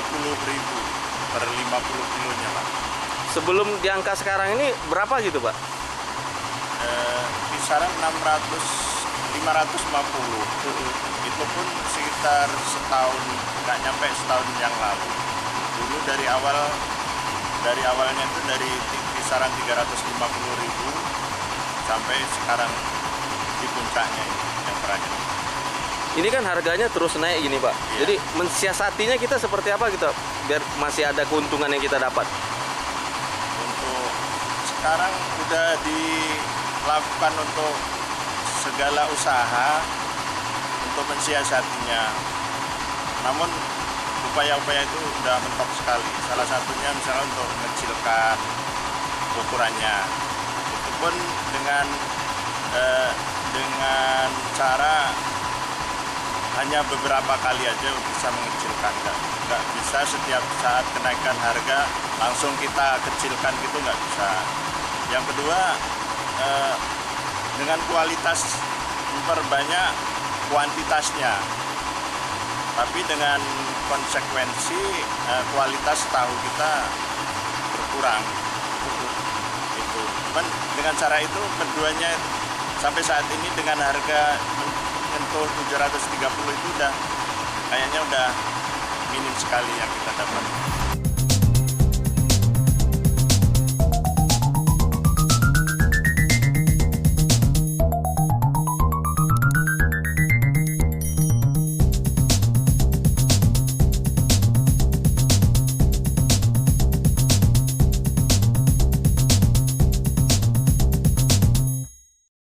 Rp30.000 per 50 kilonya, Pak. Sebelum di angka sekarang ini berapa gitu, Pak? Kisaran 600-550. Itu pun sekitar setahun, nggak nyampe setahun yang lalu. Dulu dari awalnya itu dari kisaran 350.000 sampai sekarang di puncaknya ini yang terakhir. Ini kan harganya terus naik gini, Pak. Iya. Jadi mensiasatinya kita seperti apa kita biar masih ada keuntungan yang kita dapat? Untuk sekarang udah dilakukan untuk segala usaha untuk mensiasatinya. Namun upaya-upaya itu udah mentok sekali. Salah satunya misalnya untuk mengecilkan ukurannya. Itu pun dengan cara hanya beberapa kali aja bisa mengecilkan, nggak bisa setiap saat kenaikan harga langsung kita kecilkan gitu, nggak bisa. Yang kedua, dengan kualitas memperbanyak kuantitasnya, tapi dengan konsekuensi kualitas tahu kita berkurang. Itu. Cuman dengan cara itu keduanya sampai saat ini dengan harga untuk 730 itu udah kayaknya minim sekali yang kita dapat.